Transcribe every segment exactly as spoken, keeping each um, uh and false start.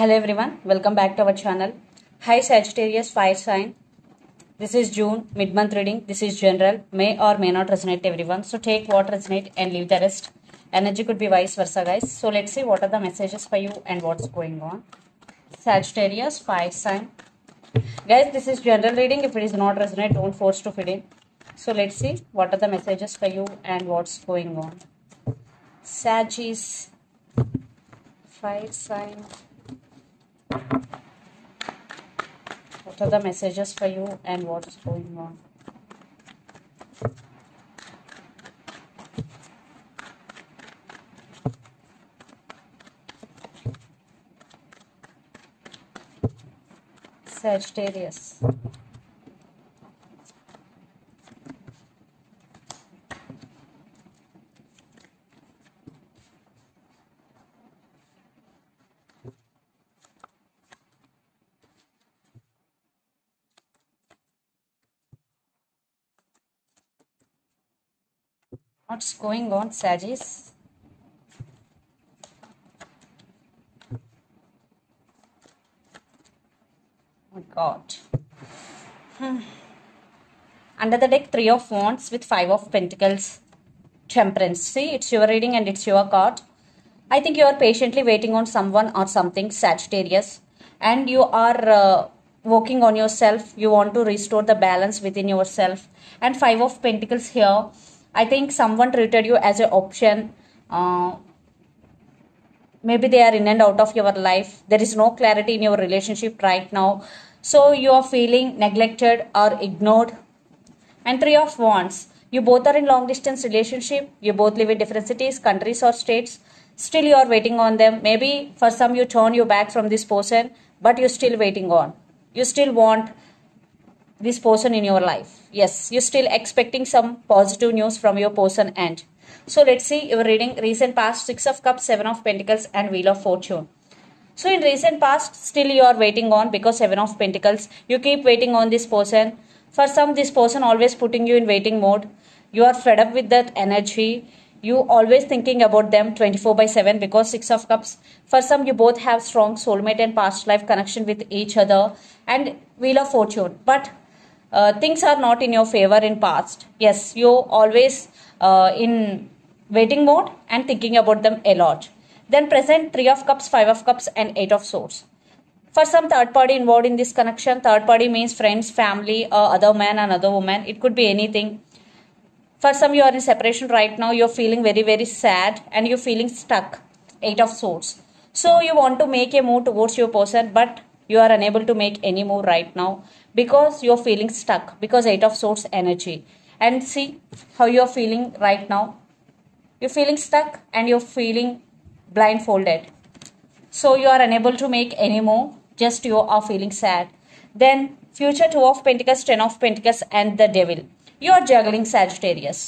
Hello everyone, welcome back to our channel. Hi Sagittarius fire sign. This is June mid-month reading. This is general. May or may not resonate everyone. So take what resonate and leave the rest. Energy could be vice versa, guys. So let's see what are the messages for you and what's going on. Sagittarius fire sign. Guys, this is general reading. If it is not resonate, don't force to fit in. So let's see what are the messages for you and what's going on. Sagis fire sign. What are the messages for you and what's going on? Sagittarius. What's going on, Sagis? Oh my God. Hmm. Under the deck, three of wands with five of pentacles. Temperance. See, it's your reading and it's your card. I think you are patiently waiting on someone or something, Sagittarius. And you are uh, working on yourself. You want to restore the balance within yourself. And five of pentacles here. I think someone treated you as an option. Uh, maybe they are in and out of your life. There is no clarity in your relationship right now. So you are feeling neglected or ignored. And three of wands. You both are in long distance relationship. You both live in different cities, countries or states. Still you are waiting on them. Maybe for some you turn your back from this person. But you are still waiting on. You still want this person in your life. Yes, you're still expecting some positive news from your person and so let's see your reading recent past. Six of cups, seven of pentacles and wheel of fortune. So in recent past still you are waiting on, because seven of pentacles you keep waiting on this person. For some this person always putting you in waiting mode. You are fed up with that energy. You always thinking about them twenty-four by seven, because six of cups. For some you both have strong soulmate and past life connection with each other and wheel of fortune. But Uh, things are not in your favor in past. Yes, you always uh, in waiting mode and thinking about them a lot. Then present three of cups, five of cups and eight of swords. For some third party involved in this connection. Third party means friends, family, or other man, another woman. It could be anything. For some you are in separation right now. You are feeling very very sad and you are feeling stuck. Eight of swords. So you want to make a move towards your person but you are unable to make any move right now because you are feeling stuck, because eight of swords energy. And see how you are feeling right now. You are feeling stuck and you are feeling blindfolded. So you are unable to make any move, just you are feeling sad. Then future two of pentacles, ten of pentacles and the devil. You are juggling, Sagittarius.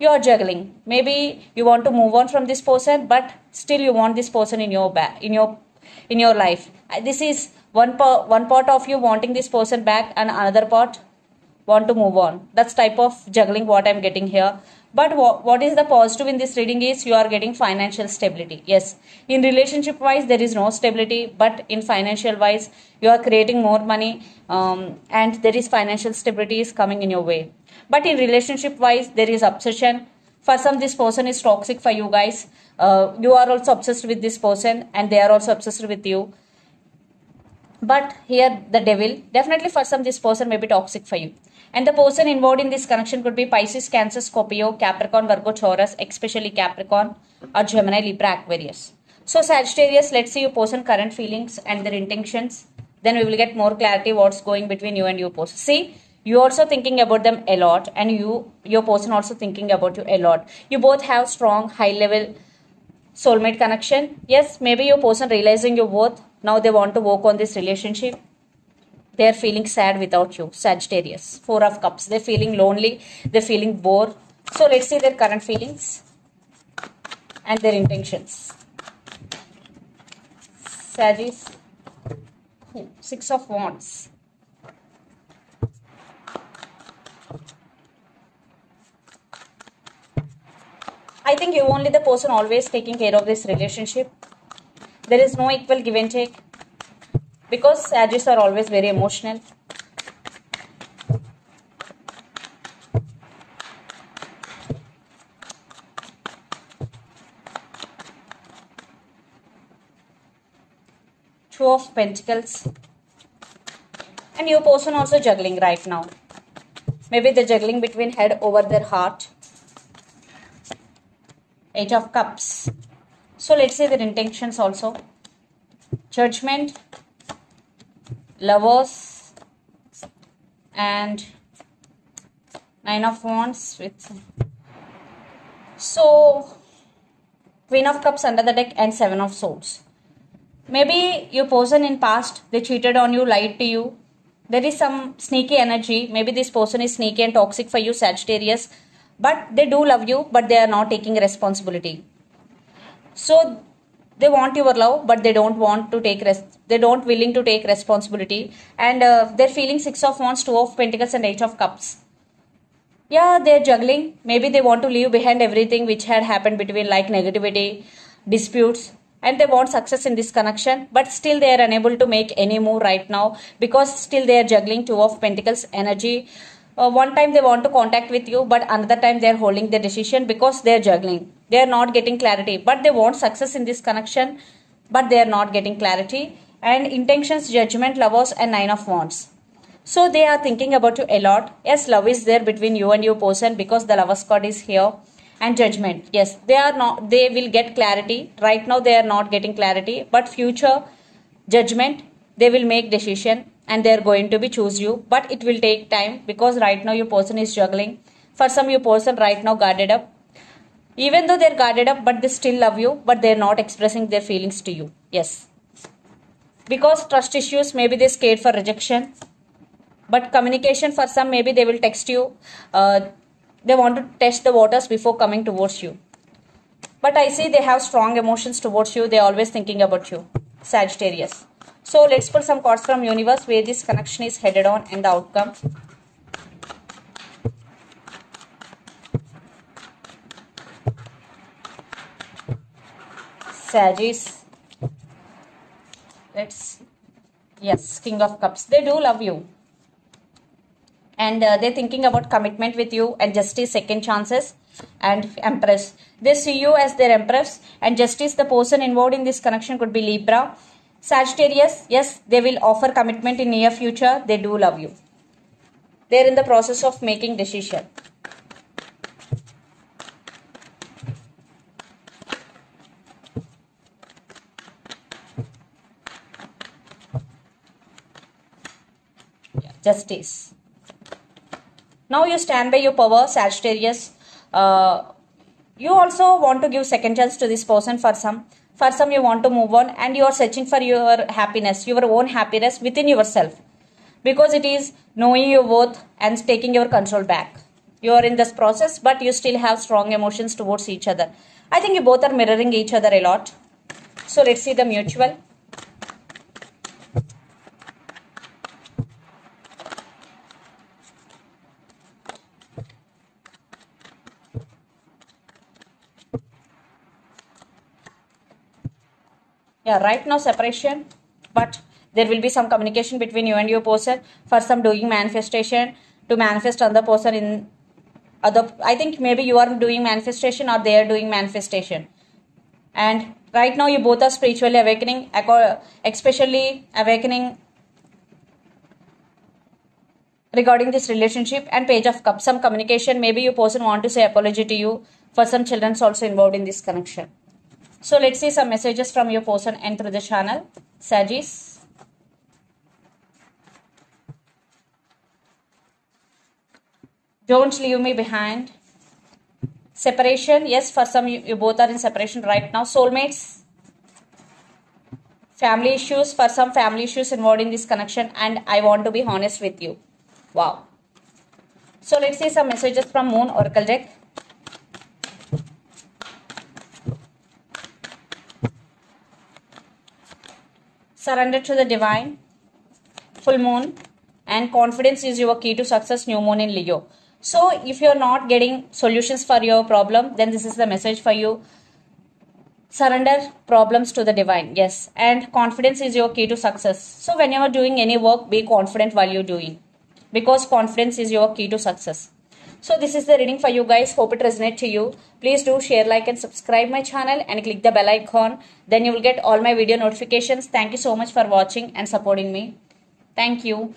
You are juggling. Maybe you want to move on from this person but still you want this person in your back, in your in your life. This is One, one part of you wanting this person back and another part want to move on. That's type of juggling what I'm getting here. But what, what is the positive in this reading is you are getting financial stability. Yes, in relationship wise there is no stability, but in financial wise you are creating more money um, and there is financial stability is coming in your way. But in relationship wise there is obsession. For some this person is toxic for you guys. Uh, you are also obsessed with this person and they are also obsessed with you. But here the devil, definitely for some this person may be toxic for you. And the person involved in this connection could be Pisces, Cancer, Scorpio, Capricorn, Virgo, Taurus, especially Capricorn or Gemini, Libra, Aquarius. So Sagittarius, let's see your person current feelings and their intentions. Then we will get more clarity what's going between you and your person. See, you also thinking about them a lot and you, your person also thinking about you a lot. You both have strong high level soulmate connection. Yes, maybe your person realizing your worth. Now they want to work on this relationship. They are feeling sad without you, Sagittarius. Four of cups. They're feeling lonely. They're feeling bored. So let's see their current feelings and their intentions. Sagis. Six of wands. I think you only the person always taking care of this relationship. There is no equal give and take. because Sagittarius are always very emotional. Two of Pentacles, and your person also juggling right now. Maybe they're juggling between head over their heart. Eight of Cups. So let's say their intentions also. Judgment, Lovers, and Nine of Wands with. So Queen of Cups under the deck and Seven of Swords. Maybe your person in past, they cheated on you, lied to you. There is some sneaky energy. Maybe this person is sneaky and toxic for you, Sagittarius. But they do love you, but they are not taking responsibility. So they want your love, but they don't want to take res they don't willing to take responsibility. And uh, they're feeling Six of Wands, Two of Pentacles, and Eight of Cups. Yeah, they're juggling. Maybe they want to leave behind everything which had happened between, like negativity, disputes. And they want success in this connection, but still they are unable to make any move right now because still they are juggling. Two of Pentacles energy. Uh, one time they want to contact with you, but another time they are holding their decision because they are juggling. They are not getting clarity, but they want success in this connection, but they are not getting clarity. And intentions, Judgment, Lovers, and Nine of Wands. So they are thinking about you a lot. Yes, love is there between you and your person because the Lover's card is here. And Judgment, yes, they are not. They will get clarity. Right now, they are not getting clarity. But future, Judgment, they will make decision and they are going to be choose you. But it will take time because right now your person is juggling. For some, your person right now guarded up. Even though they are guarded up, but they still love you. But they are not expressing their feelings to you. Yes, because trust issues. Maybe they are scared for rejection. But communication for some, maybe they will text you. Uh, They want to test the waters before coming towards you. But I see they have strong emotions towards you. They are always thinking about you, Sagittarius. So let's pull some cards from universe where this connection is headed on and the outcome. Sagittarius. Let's. Yes, King of Cups. They do love you. And uh, they're thinking about commitment with you and justice, second chances, and Empress. They see you as their Empress. And justice, the person involved in this connection could be Libra. Sagittarius, yes, they will offer commitment in near future. They do love you. They're in the process of making decision. Yeah, justice. Now you stand by your power, Sagittarius. Uh, you also want to give second chance to this person for some. For some you want to move on and you are searching for your happiness, your own happiness within yourself. Because it is knowing your worth and taking your control back. You are in this process but you still have strong emotions towards each other. I think you both are mirroring each other a lot. So let's see the mutual. Yeah, right now separation, but there will be some communication between you and your person. For some, doing manifestation to manifest other person in other. I think maybe you are doing manifestation or they are doing manifestation. And right now you both are spiritually awakening, especially awakening regarding this relationship. And Page of Cups, some communication. Maybe your person want to say apology to you. For some, children's also involved in this connection. So let's see some messages from your person and through the channel, Sagittarius. Don't leave me behind. Separation, yes, for some you, you both are in separation right now. Soulmates. Family issues, for some family issues involved in this connection, and I want to be honest with you. Wow. So let's see some messages from Moon Oracle deck. Surrender to the divine, full moon, and confidence is your key to success, new moon in Leo. So if you are not getting solutions for your problem, then this is the message for you. Surrender problems to the divine. Yes. And confidence is your key to success. So when you are doing any work, be confident while you're doing. Because confidence is your key to success. So this is the reading for you guys. Hope it resonates to you. Please do share, like and subscribe my channel and click the bell icon. Then you will get all my video notifications. Thank you so much for watching and supporting me. Thank you.